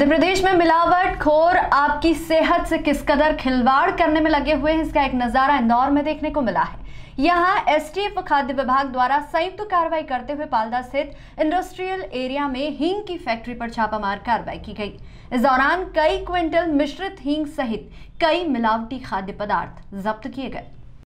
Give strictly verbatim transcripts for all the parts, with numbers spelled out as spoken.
मध्य प्रदेश में मिलावट खोर आपकी सेहत से किस कदर खिलवाड़ करने में लगे हुए हैं, इसका एक नजारा इंदौर में देखने को मिला है। यहाँ एस टी एफ खाद्य विभाग द्वारा संयुक्त कार्रवाई करते हुए पालदा स्थित इंडस्ट्रियल एरिया में हींग की फैक्ट्री पर छापामार कार्रवाई की गई। इस दौरान कई क्विंटल मिश्रित हींग सहित कई मिलावटी खाद्य पदार्थ जब्त किए गए।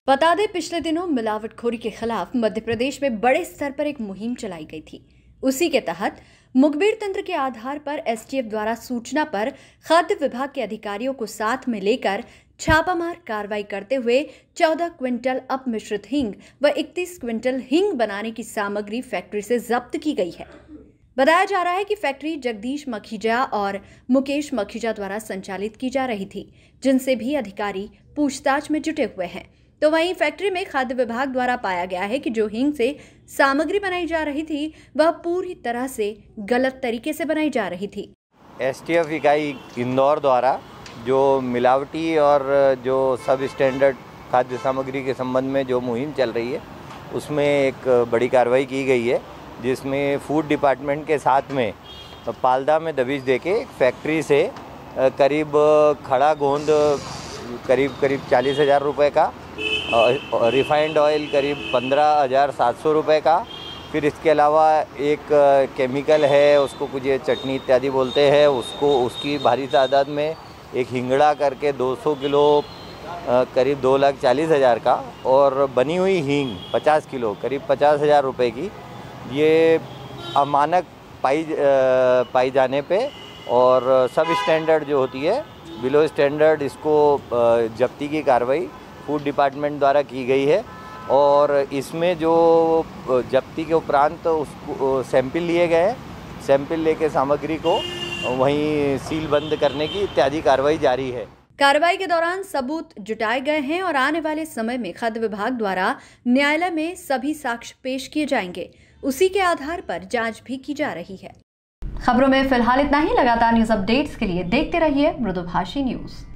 बता दें, पिछले दिनों मिलावटखोरी के खिलाफ मध्य प्रदेश में बड़े स्तर पर एक मुहिम चलाई गई थी। उसी के तहत मुखबिर तंत्र के आधार पर एस टी एफ द्वारा सूचना पर खाद्य विभाग के अधिकारियों को साथ में लेकर छापामार कार्रवाई करते हुए चौदह क्विंटल अपमिश्रित हींग व इकतीस क्विंटल हींग बनाने की सामग्री फैक्ट्री से जब्त की गई है। बताया जा रहा है कि फैक्ट्री जगदीश मखिजा और मुकेश मखिजा द्वारा संचालित की जा रही थी, जिनसे भी अधिकारी पूछताछ में जुटे हुए हैं। तो वहीं फैक्ट्री में खाद्य विभाग द्वारा पाया गया है कि जो हींग से सामग्री बनाई जा रही थी वह पूरी तरह से गलत तरीके से बनाई जा रही थी। एस टी एफ इकाई इंदौर द्वारा जो मिलावटी और जो सब स्टैंडर्ड खाद्य सामग्री के संबंध में जो मुहिम चल रही है, उसमें एक बड़ी कार्रवाई की गई है, जिसमें फूड डिपार्टमेंट के साथ में पालदा में दबिश देके फैक्ट्री से करीब खड़ा गोंद करीब करीब चालीस हज़ार रुपये का, रिफाइंड ऑयल करीब पंद्रह हज़ार सात सौ रुपये का, फिर इसके अलावा एक केमिकल है, उसको कुछ ये चटनी इत्यादि बोलते हैं, उसको उसकी भारी तादाद में एक हिंगड़ा करके दो सौ किलो करीब दो लाख चालीस हज़ार का, और बनी हुई हींग पचास किलो करीब पचास हज़ार रुपये की, ये अमानक पाई पाई जाने पे और सब स्टैंडर्ड जो होती है बिलो स्टैंडर्ड, इसको जब्ती की कार्रवाई फूड डिपार्टमेंट द्वारा की गई है। और इसमें जो जब्ती के उपरांत उसको सैंपल लिए गए हैं, सैंपल लेके सामग्री को वहीं सील बंद करने की इत्यादि कार्रवाई जारी है। कार्रवाई के दौरान सबूत जुटाए गए हैं और आने वाले समय में खाद्य विभाग द्वारा न्यायालय में सभी साक्ष्य पेश किए जाएंगे। उसी के आधार पर जांच भी की जा रही है। खबरों में फिलहाल इतना ही। लगातार न्यूज अपडेट्स के लिए देखते रहिए मृदुभाषी न्यूज।